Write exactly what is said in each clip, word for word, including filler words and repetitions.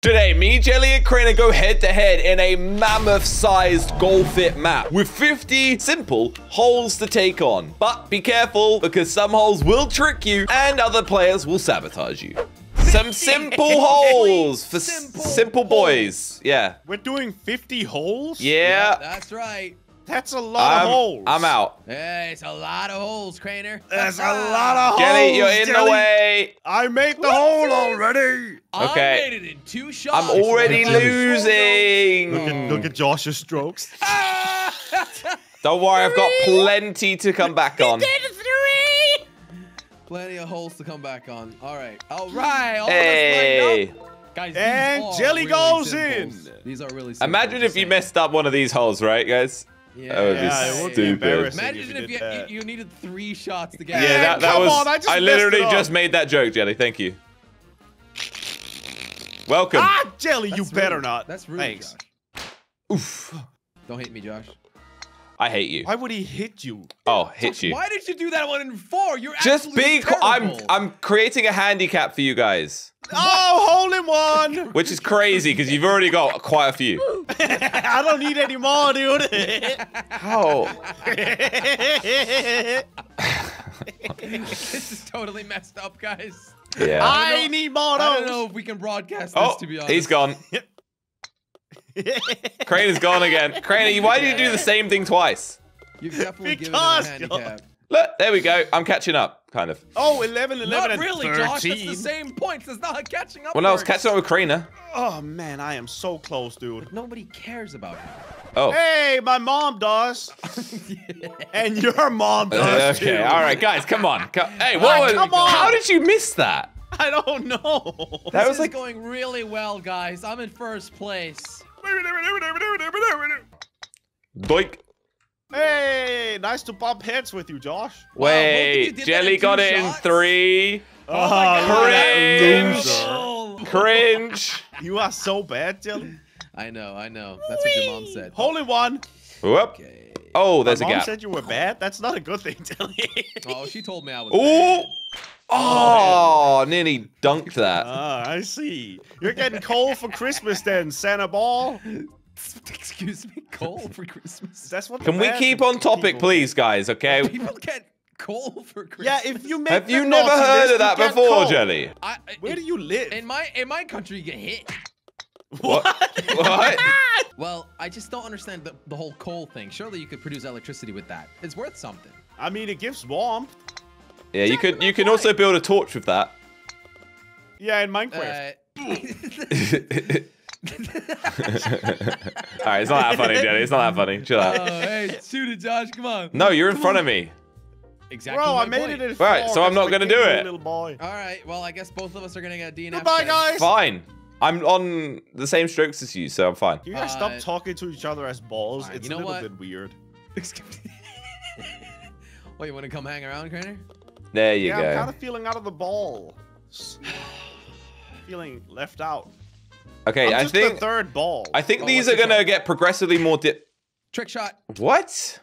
Today, me, Jelly, and Crainer go head-to-head in a mammoth-sized Golf It map with fifty simple holes to take on. But be careful, because some holes will trick you and other players will sabotage you. Some simple holes for simple, simple boys. Yeah. We're doing fifty holes? Yeah. Yeah, that's right. That's a lot I'm, of holes. I'm out. Yeah, it's a lot of holes, Crainer. There's a lot of Jelly, holes. Jelly, you're in Jelly. the way. I made the What's hole this? already. Okay. I made it in two shots. I'm already losing. Look at, look at Josh's strokes. Don't worry, three. I've got plenty to come back on. He did three. Plenty of holes to come back on. All right. All right. All hey. All guys, and Jelly really goes simples. in. These are really simple. Imagine if you messed up one of these holes, right, guys? Yeah. That would be yeah, stupid. It would be embarrassing. Imagine if you, if you, you, you needed three shots to get. Yeah, yeah that, that come was. On, I, just I literally just made that joke, Jelly. Thank you. Welcome. Ah, Jelly, That's you rude. better not. That's rude. Thanks. Josh. Oof. Don't hit me, Josh. I hate you. Why would he hit you? Oh, hit Josh, you. Why did you do that one in four? You're just be. I'm. I'm creating a handicap for you guys. What? Oh, hole in one! Which is crazy, because you've already got quite a few. I don't need any more, dude. How? This is totally messed up, guys. Yeah. I, I need more. I don't know if we can broadcast this, oh, to be honest. He's gone. Crane is gone again. Crane, why did you do the same thing twice? You've definitely because given him a handicap. Look, there we go. I'm catching up, kind of. Oh, eleven, eleven, not really, and thirteen. Josh. It's the same points. There's not catching up. Well, no, I was catching up with Crainer. Oh, man, I am so close, dude. But nobody cares about him. Oh. Hey, my mom does. Yeah. And your mom does, okay, too. All right, guys, come on. Hey, what was, come on. How did you miss that? I don't know. That this was is like going really well, guys. I'm in first place. Doink. Hey, nice to bump heads with you, Josh. Wait, wow, Jelly in got it in three. Oh, oh my God. Cringe. Cringe. You are so bad, Jelly. I know, I know. That's Whee. what your mom said. Holy one. Whoop. Okay. Oh, there's my a mom gap. said you were bad? That's not a good thing, Jelly. Oh, she told me I was Ooh. bad. Oh, oh nearly dunked that. Ah, I see. You're getting coal for Christmas then, Santa Ball. Excuse me, coal for Christmas. That's what. Can we keep on topic, please, guys? Okay. People get coal for Christmas. Yeah, if you make. Have you never heard of that before, Jelly? I, I, Where do you live? In my in my country, you get hit. What? What? Well, I just don't understand the, the whole coal thing. Surely you could produce electricity with that. It's worth something. I mean, it gives warmth. Yeah, you could. You can also build a torch with that. Yeah, in Minecraft. Uh, Alright, it's not that funny, Jelly. It's not that funny. Chill out. Oh, hey, shoot it, Josh. Come on. No, you're in come front on. of me. Exactly. Bro, I made point. it in front. Alright, so I'm not going to do it. Alright, well, I guess both of us are going to get a D N F. Goodbye, guys. Fine. I'm on the same strokes as you, so I'm fine. You guys uh, stop talking to each other as balls. Right, it's you know a little what? bit weird. What, you want to come hang around, Crainer? There you yeah, go. I'm kind of feeling out of the ball. Feeling left out. Okay, I'm just I think the third ball. I think oh, these are gonna shot? get progressively more dip. Trick shot. What?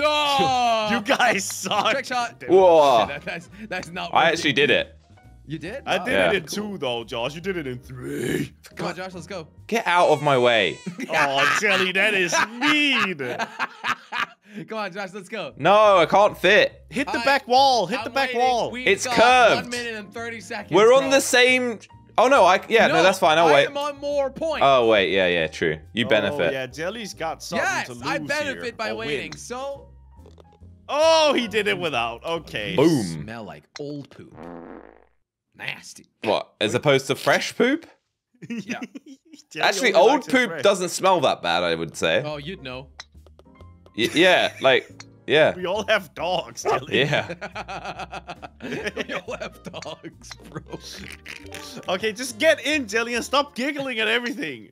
Oh! You guys suck. Trick shot. Whoa. That, that's, that's not. I actually did it. You did? I did yeah. it in cool. two though, Josh. You did it in three. Come on, Josh. Let's go. Get out of my way. Oh, Jelly, that is mean. Come on, Josh. Let's go. No, I can't fit. Hit the I, back wall. Hit I'm the back waiting. wall. We've it's curved. One minute and thirty seconds. We're on bro. the same. Oh, no, I, yeah, no, no that's fine, I'll I wait. I am on more points. Oh, wait, yeah, yeah, true. You oh, benefit. yeah, Jelly's got something yes, to lose Yes, I benefit here. by I'll waiting, win. so. Oh, he did it without, okay. Boom. You smell like old poop. Nasty. What, as opposed to fresh poop? Yeah. Actually, old poop fresh. doesn't smell that bad, I would say. Oh, you'd know. Y yeah, like, yeah. We all have dogs, Jelly. Yeah. We all have dogs, bro. Okay, just get in, Jelly, and stop giggling at everything.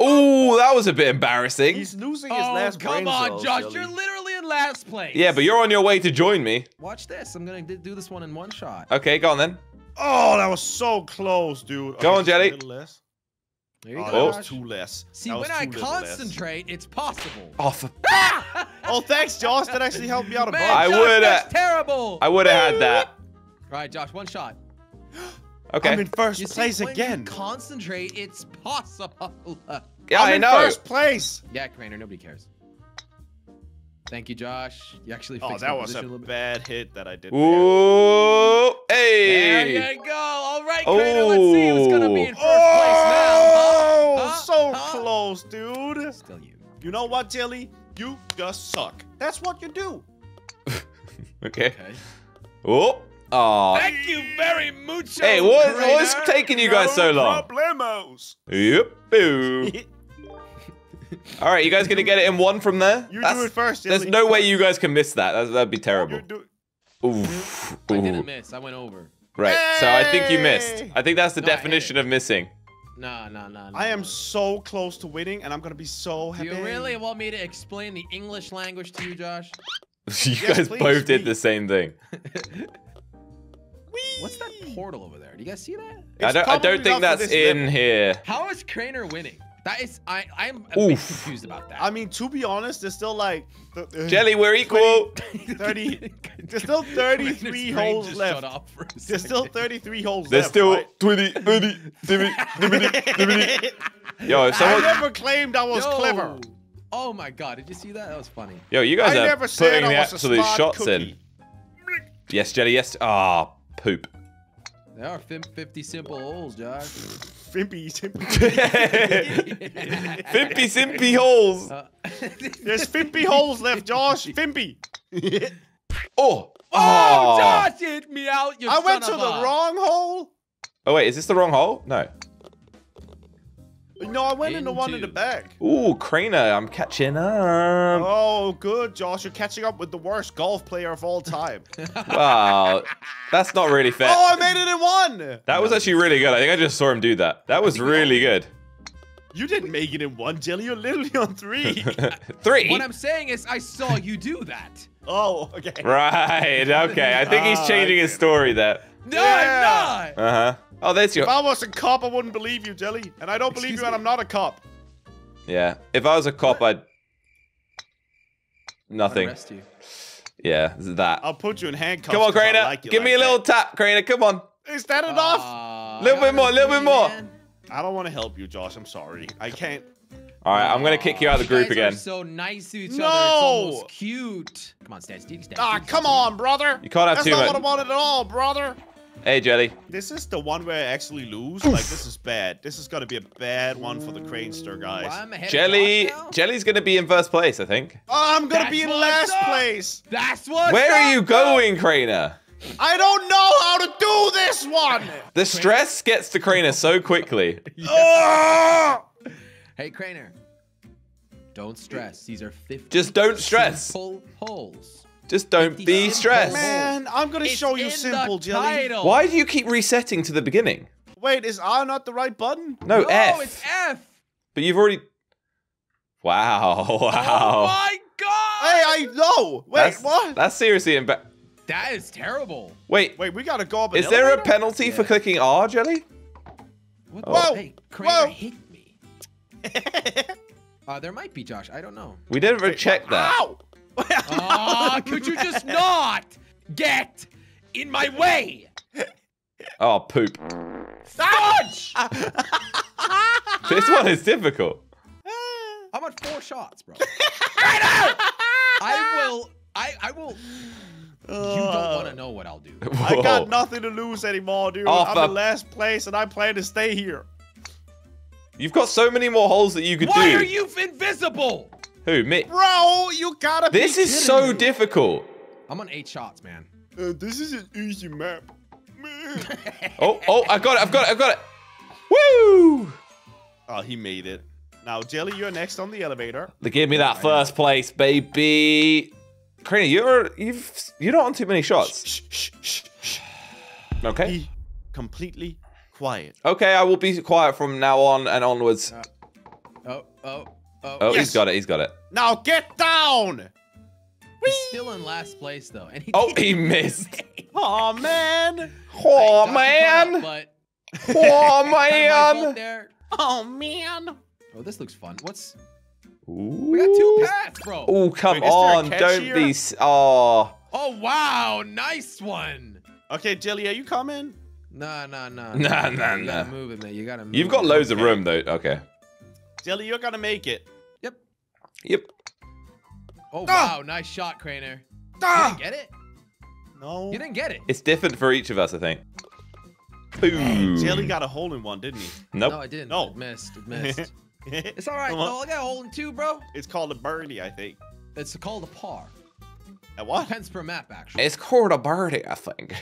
Oh, that was a bit embarrassing. He's losing his oh, last brain cells. Come on, Josh, Jelly. You're literally in last place. Yeah, but you're on your way to join me. Watch this. I'm going to do this one in one shot. Okay, go on then. Oh, that was so close, dude. Go okay, on, Jelly. There you oh, go. That was too less. See, when I concentrate, less. it's possible. Oh, for ah! Oh, thanks, Josh. That actually helped me out a bunch. I would have. Terrible. I would have had that. All right, Josh, one shot. Okay. I'm in first you place see, when again. You concentrate, it's possible. Yeah, I'm I in know. First place. Yeah, Commander, nobody cares. Thank you, Josh. You actually fixed oh, that was a, a bad hit that I did. Ooh, hey! There you go. All right, Commander. Oh. Let's see who's gonna be in first oh. place now. Huh? Huh? So huh? close, dude. Still you. You know what, Jelly? You just suck. That's what you do. okay. okay. Oh. Aww. Thank you very much. Hey, what is, what is taking you guys so long? Problemos. Yep. All right, you guys gonna get it in one from there? You That's, do it first. There's no way you guys can miss that. That's, that'd be terrible. Oof. I didn't miss. I went over. Right. Hey! So I think you missed. I think that's the no, definition of missing. No, no, no, no. I am so close to winning, and I'm gonna be so happy. Do you really want me to explain the English language to you, Josh? you yes, guys please, both did please. the same thing. What's that portal over there? Do you guys see that? It's I don't. I don't think that's in level. here. How is Crainer winning? That is, I, I'm a bit confused about that. I mean, to be honest, there's still like... Uh, Jelly, we're equal. thirty, there's still thirty-three holes left. There's still thirty-three holes left. There's still twenty, thirty, thirty, thirty, thirty. Yo, if someone... I never claimed I was Yo. clever. Oh my God, did you see that? That was funny. Yo, you guys I are putting the absolute shots cookie. in. Yes, Jelly, yes. Ah, oh, poop. There are fifty simple holes, Josh. Fimpy, simpy. Fimpy, simpy holes. Uh, There's fimpy holes left, Josh. Fimpy. oh. oh. Oh, Josh hit me out. You I son went to of the a... wrong hole. Oh, wait. Is this the wrong hole? No. No, I went in, in the one two. in the back. Ooh, Crainer. I'm catching up. Oh, good, Josh. You're catching up with the worst golf player of all time. wow. That's not really fair. Oh, I made it in one. That was actually really good. I think I just saw him do that. That was really good. You didn't make it in one, Jelly. You're literally on three. three? What I'm saying is I saw you do that. oh, okay. Right. Okay. I think he's changing his story there. No, yeah. I'm not. Uh-huh. Oh, there's your... If I was a cop, I wouldn't believe you, Jelly. And I don't Excuse believe you, me? and I'm not a cop. Yeah. If I was a cop, I'd... Nothing. I'd arrest you. Yeah, that. I'll put you in handcuffs. Come on, Crainer. Like Give like me a that. little tap, Crainer. Come on. Is that enough? A little bit more, a little bit more. I don't want to help you, Josh. I'm sorry. I can't... All right, I'm gonna kick you out of the group again. You guys are so nice to each no. other. It's almost cute. Come on, stand still. Ah, come on, brother. You can't have That's too much. That's not what I wanted at all, brother. Hey, Jelly. This is the one where I actually lose. Like, this is bad. This is gonna be a bad one for the Crainster guys. Well, I'm ahead Jelly, of Jelly's gonna be in first place, I think. Oh, I'm gonna That's be in last up. place. That's what. Where are you going, Crainer? I don't know how to do this one. The stress gets to Crainer so quickly. yeah. oh! Hey, Crainer, don't stress. These are fifty. Just don't stress. Simple holes. Just don't be stressed. Man, I'm going to show you simple, Jelly. Why do you keep resetting to the beginning? Wait, is R not the right button? No, no F. No, it's F. But you've already... Wow, wow. Oh, my God. Hey, I know. Wait, that's, what? That's seriously embarrassing. That is terrible. Wait. Wait, we got to go up an Is elevator? there a penalty yeah. for clicking R, Jelly? What oh. Whoa. Hey, Crainer, hit uh, there might be, Josh. I don't know. We didn't Wait, check that. Ow! oh, could you just not get in my way? Oh, poop. Fudge! This one is difficult. I'm at four shots, bro. Right now! I will... I, I will... You don't want to know what I'll do. Whoa. I got nothing to lose anymore, dude. Off I'm up. in last place, and I plan to stay here. You've got so many more holes that you could Why do. Why are you invisible? Who, me? Bro, you gotta this be This is so me. difficult. I'm on eight shots, man. Uh, this is an easy map. oh, oh, I got it, I've got it, I've got it. Woo! Oh, he made it. Now, Jelly, you're next on the elevator. They give me that first place, baby. Crainer, you're you've, you're not on too many shots. Shh, shh, shh, shh. Okay. Be completely... Quiet. Okay, I will be quiet from now on and onwards. Uh, oh, oh, oh. Oh, yes. he's got it, he's got it. Now get down! He's still in last place, though. And he oh, he missed. oh, man. Oh, man. Up, but... oh, man. oh, man. Oh, this looks fun. What's... Ooh. We got two paths, bro. Oh, come Wait, on. Don't here? be... Oh. oh, wow. Nice one. Okay, Jelly, are you coming? Nah, nah, nah. Nah, nah, nah. You gotta move it, man. You gotta move You've got it. loads okay. of room, though. Okay. Jelly, you're gonna make it. Yep. Yep. Oh, ah! wow. Nice shot, Crainer. Ah! You didn't get it? No. You didn't get it. It's different for each of us, I think. Boom. Hey, Jelly got a hole in one, didn't he? Nope. No, I didn't. No. It missed. It missed. It's all right. No, I got a hole in two, bro. It's called a birdie, I think. It's called a par. A what? Pence per map, actually. It's called a birdie, I think.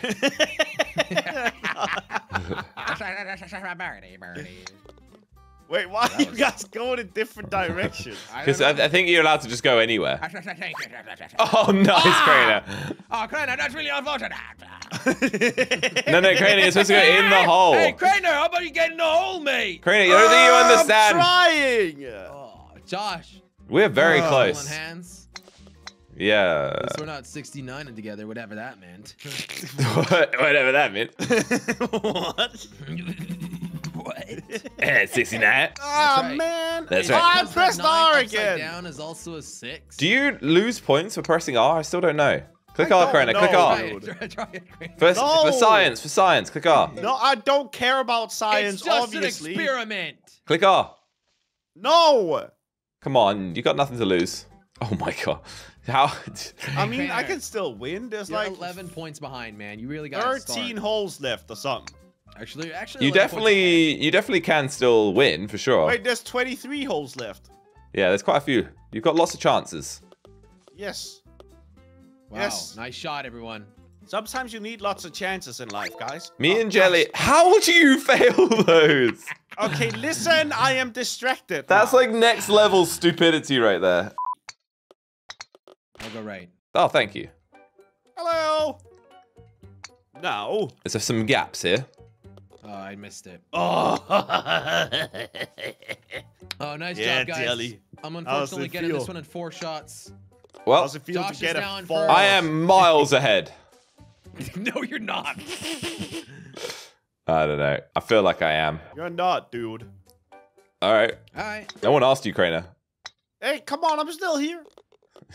Wait, why are you guys going in different directions? Because I, I, I think you're allowed to just go anywhere. Oh, nice, ah! Crainer. Oh, Crainer, that's really unfortunate. no, no, Crainer, you're supposed to go in the hole. Hey, Crainer, how about you get in the hole, mate? Crainer, you don't oh, think you understand. I'm trying. Oh, Josh. We're very oh, close. Hands. Yeah. At least we're not sixty-nining together, whatever that meant. what, whatever that meant. what? what? Yeah, sixty-nine. Ah, right. man. That's right. Oh, I pressed R again. Down is also a six. Do you lose points for pressing R? I still don't know. Click R, Crainer. Click R. Try it, try, try it, for, no. for science, for science, click R. No, I don't care about science, it's just obviously. An experiment. Click R. No. Come on, you got nothing to lose. Oh my god. How? I mean, Crainer. I can still win. There's You're like eleven points behind, man. You really got thirteen holes left or something. Actually, actually, you definitely, you definitely can still win for sure. Wait, there's twenty-three holes left. Yeah, there's quite a few. You've got lots of chances. Yes. Wow. Yes. Nice shot, everyone. Sometimes you need lots of chances in life, guys. Me oh, and Jelly. Gosh. How do you fail those? Okay, listen, I am distracted. That's now. like next level stupidity right there. I'll go right. Oh, thank you. Hello. No. There's some gaps here. Oh, I missed it. Oh. oh, nice yeah, job, guys. Jelly. I'm unfortunately getting feel? this one in four shots. Well, Josh to get is down first. I am miles ahead. No, you're not. I don't know. I feel like I am. You're not, dude. All right. All right. No one asked you, Crainer. Hey, come on. I'm still here.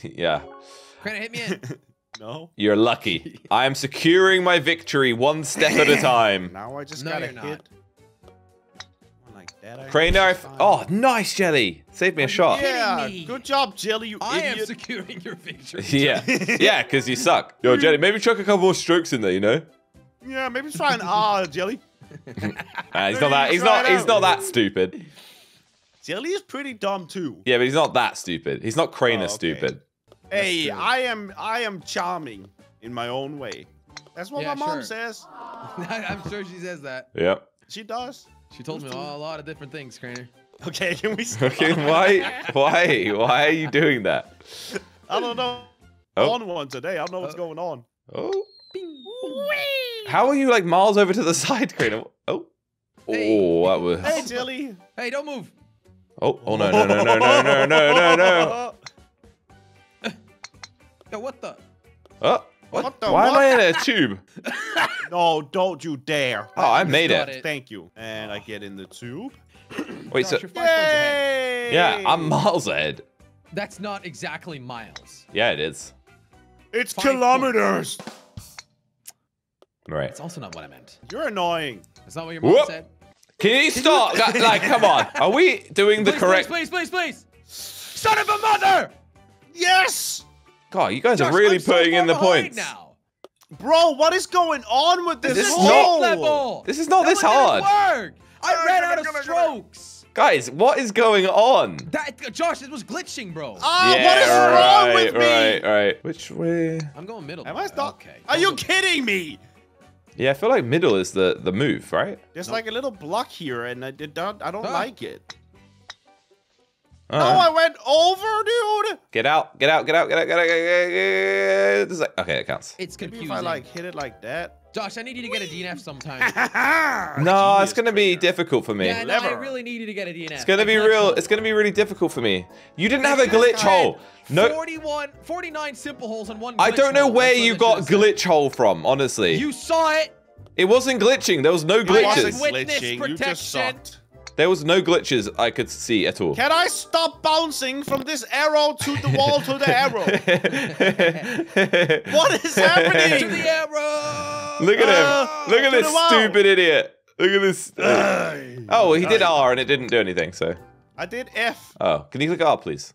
yeah. Crainer, hit me in. no. You're lucky. I am securing my victory one step at a time. Now I just no, gotta hit. Not. Like that. I Crainer. Oh, nice, Jelly. Save me a shot. Yeah. Good job, Jelly, you I idiot. I am securing your victory. yeah. Yeah, because you suck. Yo, Jelly, maybe chuck a couple more strokes in there, you know? Yeah, maybe try an R, Jelly. nah, he's not that he's not he's not that stupid. Jelly is pretty dumb too. Yeah, but he's not that stupid. He's not Crainer oh, okay. stupid. Hey, I am I am charming in my own way. That's what yeah, my mom sure. says. I'm sure she says that. Yep. She does. She told me a lot of different things, Crainer. Okay, can we stop? Okay, why, why, why are you doing that? I don't know. Oh. On one today, I don't know what's oh. going on. Oh. Wee. How are you like miles over to the side, Crainer? Oh. Hey. Oh, that was. Hey, Jelly. Hey, don't move. Oh, oh no, no, no, no, no, no, no, no, no. Yo, what the? Oh. What? What the Why what? am I in a tube? no, don't you dare. Oh, I made it. it. Thank you. And I get in the tube. Wait, Gosh, so... Yay! Yeah, I'm miles ahead. That's not exactly miles. Yeah, it is. It's Five kilometers. Points. Right. It's also not what I meant. You're annoying. That's not what your mom Whoop. said. Can you stop? like, come on. Are we doing please, the correct... Please, please, please, please. Son of a mother! Yes! God, you guys Josh, are really I'm putting so in the points. Now. Bro, what is going on with this, this hole? Is not, this is not that this hard. Work. I oh, ran out of gonna, strokes. Guys, what is going on? That, Josh, it was glitching, bro. Oh, yeah, what is right, wrong with right, me? Right, right. Which way? I'm going middle. Am I stuck? Okay. Are you kidding me? Yeah, I feel like middle is the, the move, right? There's nope. like a little block here, and I, did not, I don't oh. like it. Uh-huh. No, I went over, dude. Get out, get out, get out, get out, get out, get out. Like, okay, it counts. It's confusing. Maybe if I like hit it like that. Josh, I need you to get a D N F sometime. no, Genius it's gonna be difficult for me. Yeah, no, I really need you to get a D N F. It's gonna I be real. It's gonna be really difficult for me. You didn't have a glitch hole. No. forty-one, forty-nine simple holes and one. Glitch I don't know hole. where That's you got glitch said. hole from, honestly. You saw it. It wasn't glitching. There was no glitches. It wasn't glitching. Protection. You just sucked. There was no glitches I could see at all. Can I stop bouncing from this arrow to the wall to the arrow? What is happening? To the arrow! Look at him. Look at this stupid idiot. Look at this. Oh, well, he did R and it didn't do anything, so. I did F. Oh, can you click R, please?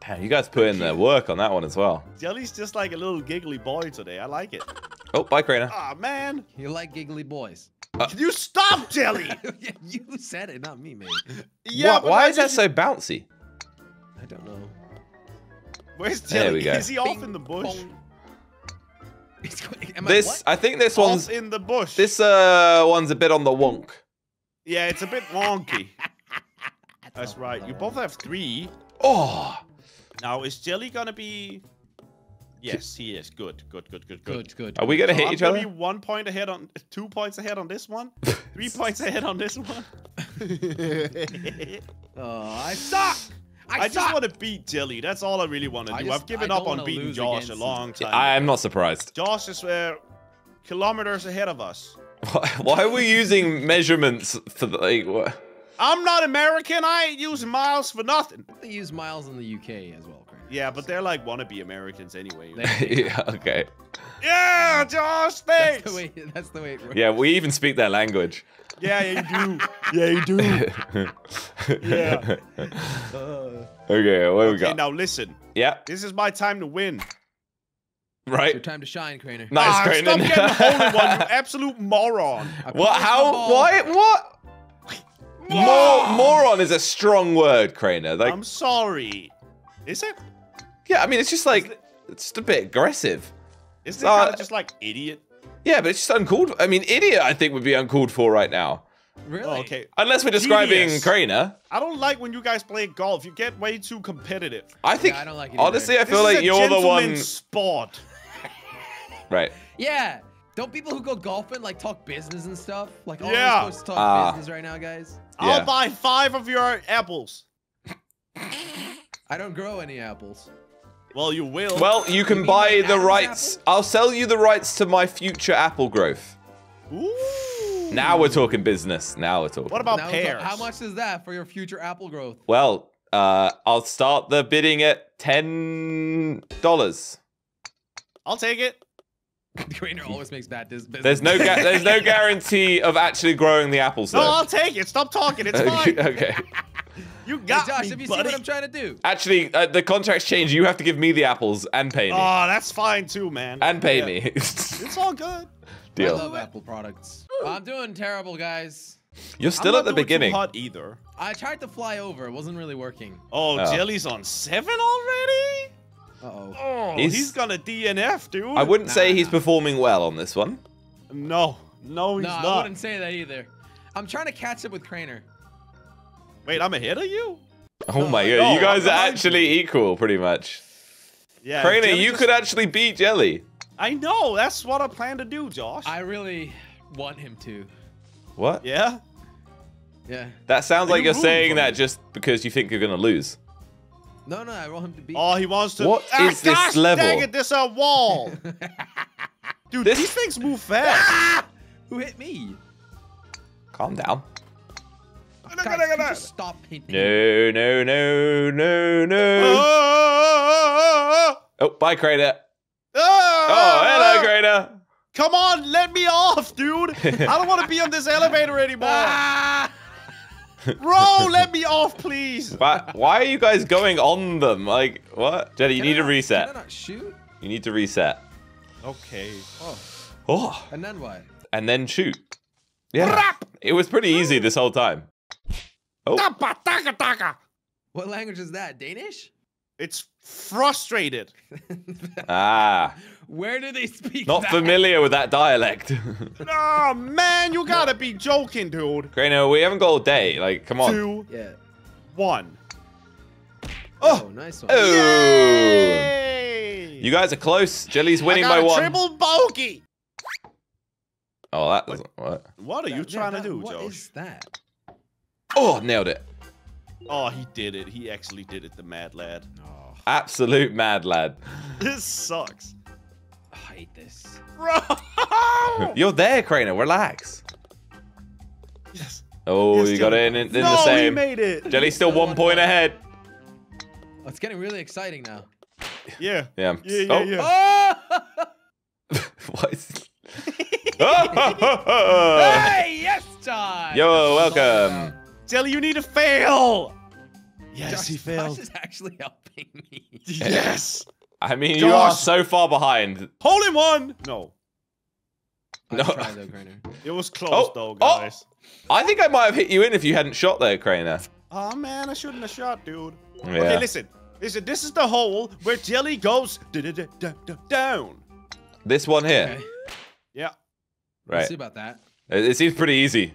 Damn, you guys put in the work on that one as well. Jelly's just like a little giggly boy today. I like it. Oh, bye, Crainer. Aw, man. You like giggly boys. Uh, can you stop, Jelly? You said it, not me, man. Yeah, what, why is that so bouncy? I don't know. Where's Jelly? There we go. Is he off Bing, in the bush? Am this, I, I think this off one's in the bush. This uh one's a bit on the wonk. Yeah, it's a bit wonky. That's right. You both have three. Oh. Now is Jelly gonna be? Yes, he is. Good, good, good, good, good. Good, good. Are we gonna so hit I'm each gonna other? Be one point ahead on, two points ahead on this one, three points ahead on this one. Oh, I suck! I, I just want to beat Jelly. That's all I really want to do. Just, I've given up on beating Josh a long time. Yeah, I am not surprised. Josh is uh, kilometers ahead of us. Why, why are we using measurements for the? Like, what? I'm not American. I ain't using miles for nothing. They use miles in the U K as well. Craig. Yeah, but they're like wannabe Americans anyway. Yeah, okay. Yeah, Josh, thanks. That's the way, that's the way it works. Yeah, we even speak their language. Yeah, yeah, you do. Yeah, you do. Yeah. Uh, okay, what do we got? Okay, now listen. Yeah. This is my time to win. Right. It's your time to shine, Crainer. Nice, ah, Crainer. Stop getting the holy one, you absolute moron. What? How? What? What? Mor moron is a strong word, Crainer. Like, I'm sorry. Is it? Yeah, I mean, it's just like, it's just a bit aggressive. Isn't it uh, kind of just like idiot? Yeah, but it's just uncalled for. I mean, idiot, I think, would be uncalled for right now. Really? Oh, okay. Unless we're describing Genius. Crainer. I don't like when you guys play golf. You get way too competitive. I think, yeah, I don't like it honestly, either. I feel this like is you're the one. Sport. Right. Yeah. Don't people who go golfing like talk business and stuff? Like, oh, yeah. We're supposed to talk uh, business right now, guys. Yeah. I'll buy five of your apples. I don't grow any apples. Well, you will. Well, you can you buy the rights. Apple? I'll sell you the rights to my future apple growth. Ooh. Now we're talking business. Now we're talking. What about now pears? How much is that for your future apple growth? Well, uh, I'll start the bidding at ten dollars. I'll take it. Crainer always makes bad business. There's no, there's no guarantee of actually growing the apples, though. No, I'll take it. Stop talking. It's fine. Okay. You got hey Josh, me, have you buddy. Seen what I'm trying to do? Actually, uh, the contract's changed. You have to give me the apples and pay me. Oh, that's fine too, man. And pay yeah. me. It's all good. Deal. I love Apple products. Ooh. I'm doing terrible, guys. You're still I'm not at the doing beginning. Too hot either. I tried to fly over. It wasn't really working. Oh, oh. Jelly's on seven already? Uh-oh. Oh, he's, he's gonna D N F, dude. I wouldn't nah, say nah. he's performing well on this one. No. No, he's no, not. I wouldn't say that either. I'm trying to catch up with Crainer. Wait, I'm ahead of you? Oh my god, no, you guys I'm are actually you. Equal, pretty much. Yeah, Crainer, you just... could actually beat Jelly. I know, that's what I plan to do, Josh. I really want him to. What? Yeah? Yeah. That sounds like you're saying that just because you think you're gonna lose. No, no, I want him to beat Oh, he wants to- What ah, is this gosh, level? Dang it, this a wall! Dude, this... these things move fast. Ah! Who hit me? Calm down. Guys, stop hitting no, no, no, no, no. Oh, oh bye, Crainer. Oh, oh, hello, Crainer. Come on, let me off, dude. I don't want to be on this elevator anymore. Ah. Bro, let me off, please. Why, why are you guys going on them? Like, what? Jelly, you can need I, a reset. Can I not shoot? You need to reset. Okay. Oh. oh. And then what? And then shoot. Yeah. Rap. It was pretty easy this whole time. Oh. Taka, taka, taka. What language is that? Danish? It's frustrated. Ah. Where do they speak? Not that? Familiar with that dialect. Oh, man, you gotta be joking, dude. Crainer, we haven't got all day. Like, come on. Two. Yeah. One. Oh, oh nice one. Oh. Yay. You guys are close. Jelly's winning I got by a one. Triple bogey. Oh, that doesn't work. What are you that, trying that, to do, what Josh? What is that? Oh, nailed it. Oh, he did it. He actually did it, the mad lad. Oh. Absolute mad lad. This sucks. I hate this. Bro! You're there, Crainer. Relax. Yes. Oh, yes, you got it in, in no, the same. He made it. Jelly's still one point ahead. Oh, it's getting really exciting now. Yeah. Yeah. Yeah, yeah, oh. yeah. Oh! What is... Hey, yes, Todd! Yo, welcome. Jelly, you need to fail. Yes, Josh, he failed. Josh is actually helping me. Yes. I mean, Josh. You are so far behind. Hole in one. No. No. Tried, though, it was close, oh, though, guys. Oh. I think I might have hit you in if you hadn't shot there, Crainer. Oh, man, I shouldn't have shot, dude. Yeah. Okay, listen. Listen, this is the hole where Jelly goes da -da -da -da -da down. This one here? Okay. Yeah. Right. Let's see about that. It, it seems pretty easy.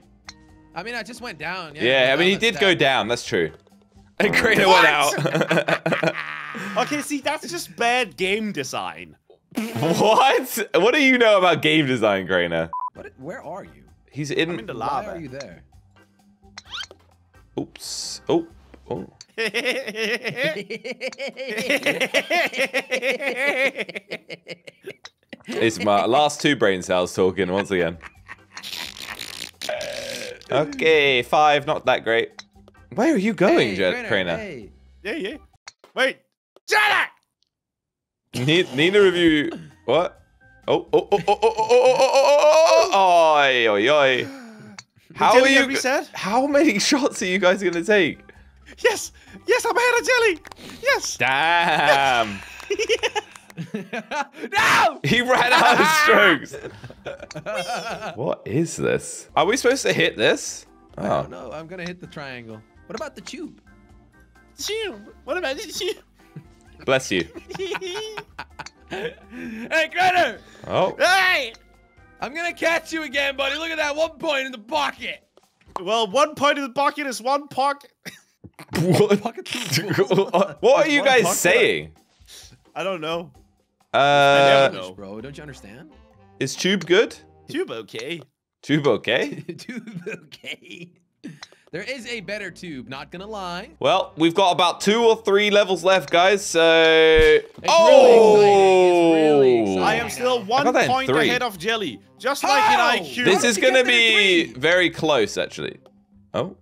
I mean, I just went down. Yeah, yeah, I mean, he did down. go down. That's true. And Crainer went out. Okay, see, that's just bad game design. What? What do you know about game design, Crainer? What, where are you? He's in, I'm in the lava. Why are you there? Oops. Oh. Oh. It's my last two brain cells talking once again. Okay, five. Not that great. Where are you going, hey, Jet Crainer? Hey. Yeah, yeah. Wait. Jelly! Neither, neither of you. What? Oh, oh, oh, oh, oh, oh, oh, oh, oh, oi, oi, oi. How are you? How many shots are you guys gonna take? Yes, yes, I'm ahead of Jelly. Yes. Damn. Yes. No! He ran out of strokes. What is this? Are we supposed to hit this? Oh. I don't know. I'm gonna hit the triangle. What about the tube? Tube. What about the tube? Bless you. Hey, Crainer! Oh. Hey! I'm gonna catch you again, buddy. Look at that one point in the pocket. Well, one point in the pocket is one pocket. What? What are you guys pocket? saying? I don't know. Uh, I never know, bro. Don't you understand? Is tube good? Tube okay. Tube okay? Tube okay. There is a better tube, not gonna lie. Well, we've got about two or three levels left, guys, so... It's oh! Really it's really I am still one point ahead of Jelly, just How? like in I Q. This is gonna be very close, actually. Oh?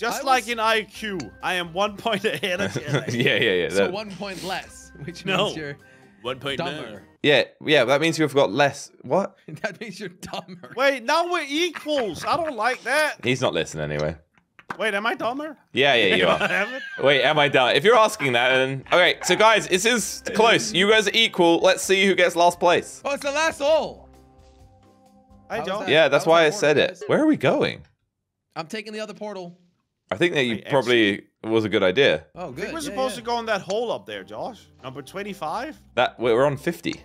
Just I like was... in I Q, I am one point ahead of Jelly. Yeah, yeah, yeah. So that... one point less, which no. means you're one point dumber. Yeah, yeah, that means you've got less. What? That means you're dumber. Wait, now we're equals. I don't like that. He's not listening anyway. Wait, am I dumber? Yeah, yeah, you are. Wait, am I dumb? If you're asking that, then... Okay, so guys, this is close. You guys are equal. Let's see who gets last place. Oh, it's the last hole. I don't. Yeah, that's why I said it. Where are we going? I'm taking the other portal. I think that you Wait, probably actually, was a good idea. Oh, good. I think we're yeah, supposed yeah. to go in that hole up there, Josh. Number twenty-five? That We're on fifty.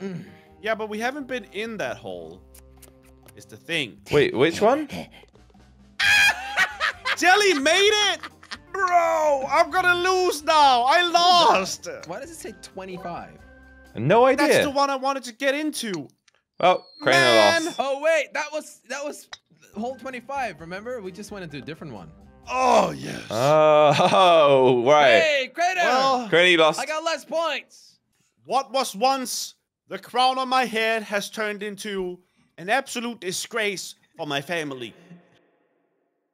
Mm. Yeah, but we haven't been in that hole. It's the thing. Wait, which one? Jelly made it! Bro, I'm gonna lose now. I lost. Why does it say twenty-five? No idea. That's the one I wanted to get into. Well, Crainer lost. Oh, wait. That was that was hole twenty-five, remember? We just went into a different one. Oh, yes. Uh, oh, right. Hey, Crainer. Well, Crainer, you lost. I got less points. What was once the crown on my head has turned into an absolute disgrace for my family.